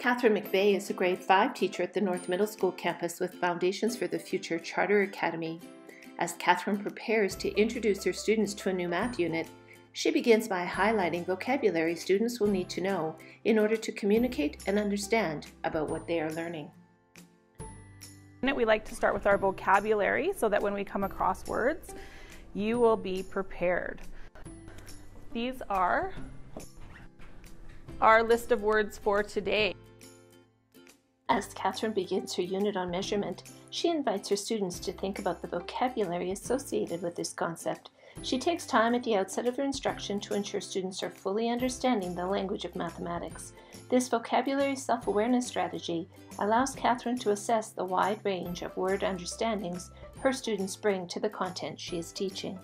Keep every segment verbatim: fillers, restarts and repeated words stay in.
Catherine McVeigh is a grade five teacher at the North Middle School campus with Foundations for the Future Charter Academy. As Catherine prepares to introduce her students to a new math unit, she begins by highlighting vocabulary students will need to know in order to communicate and understand about what they are learning. We like to start with our vocabulary so that when we come across words, you will be prepared. These are our list of words for today. As Catherine begins her unit on measurement, she invites her students to think about the vocabulary associated with this concept. She takes time at the outset of her instruction to ensure students are fully understanding the language of mathematics. This vocabulary self-awareness strategy allows Catherine to assess the wide range of word understandings her students bring to the content she is teaching.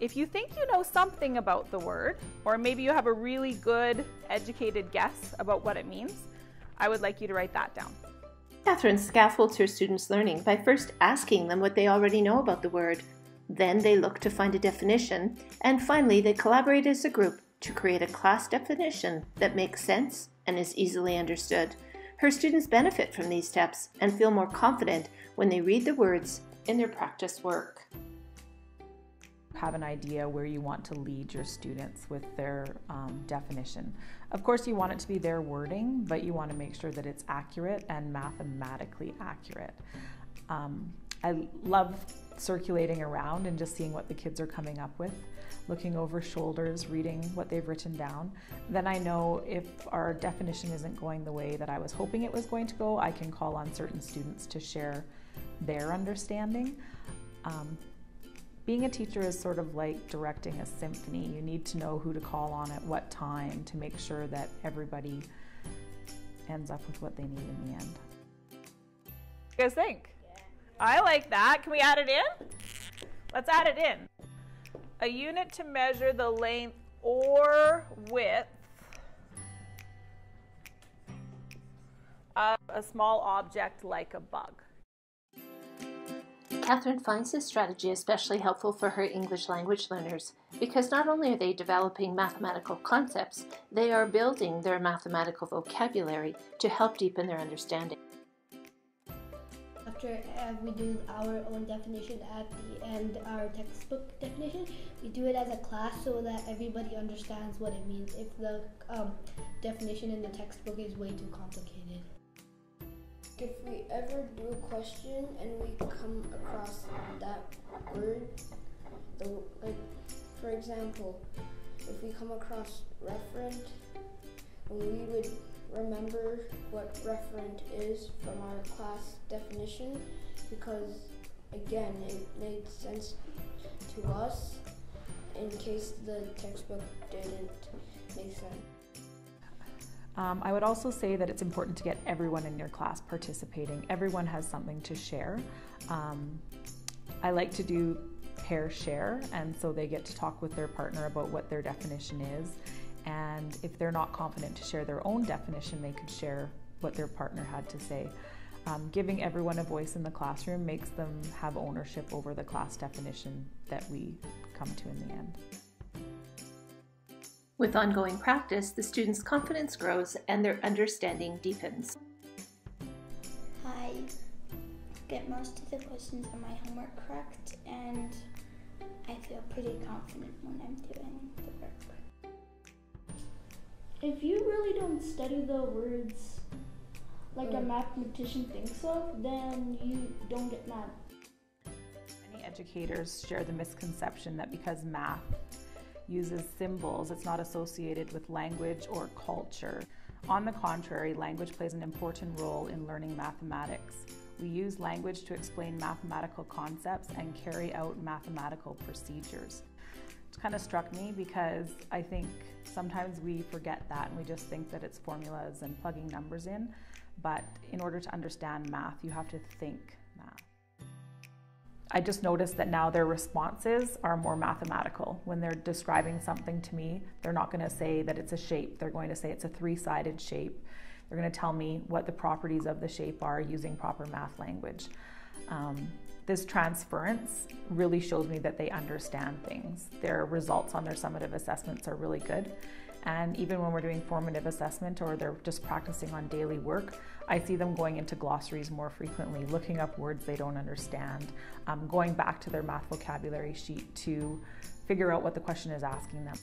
If you think you know something about the word, or maybe you have a really good, educated guess about what it means, I would like you to write that down. Catherine scaffolds her students' learning by first asking them what they already know about the word. Then they look to find a definition, and finally they collaborate as a group to create a class definition that makes sense and is easily understood. Her students benefit from these steps and feel more confident when they read the words in their practice work. Have an idea where you want to lead your students with their um, definition. Of course, you want it to be their wording, but you want to make sure that it's accurate and mathematically accurate. Um, I love circulating around and just seeing what the kids are coming up with, looking over shoulders, reading what they've written down. Then I know if our definition isn't going the way that I was hoping it was going to go, I can call on certain students to share their understanding. Um, Being a teacher is sort of like directing a symphony. You need to know who to call on at what time to make sure that everybody ends up with what they need in the end. What do you guys think? Yeah. I like that. Can we add it in? Let's add it in. A unit to measure the length or width of a small object like a bug. Catherine finds this strategy especially helpful for her English language learners because not only are they developing mathematical concepts, they are building their mathematical vocabulary to help deepen their understanding. After uh, we do our own definition at the end, our textbook definition, we do it as a class so that everybody understands what it means if the um, definition in the textbook is way too complicated. If we ever do a question and we come across that word, the, like, for example, if we come across referent, we would remember what referent is from our class definition because, again, it made sense to us in case the textbook didn't make sense. Um, I would also say that it's important to get everyone in your class participating. Everyone has something to share. Um, I like to do pair share, and so they get to talk with their partner about what their definition is. And if they're not confident to share their own definition, they could share what their partner had to say. Um, giving everyone a voice in the classroom makes them have ownership over the class definition that we come to in the end. With ongoing practice, the students' confidence grows and their understanding deepens. I get most of the questions on my homework correct, and I feel pretty confident when I'm doing the work. If you really don't study the words like a mathematician thinks of, then you don't get math. Many educators share the misconception that because math uses symbols, it's not associated with language or culture. On the contrary, language plays an important role in learning mathematics. We use language to explain mathematical concepts and carry out mathematical procedures. It kind of struck me because I think sometimes we forget that and we just think that it's formulas and plugging numbers in, but in order to understand math, you have to think math. I just noticed that now their responses are more mathematical. When they're describing something to me, they're not going to say that it's a shape. They're going to say it's a three-sided shape. They're going to tell me what the properties of the shape are using proper math language. Um, this transference really shows me that they understand things. Their results on their summative assessments are really good, And even when we're doing formative assessment or they're just practicing on daily work, I see them going into glossaries more frequently, looking up words they don't understand, um, going back to their math vocabulary sheet to figure out what the question is asking them.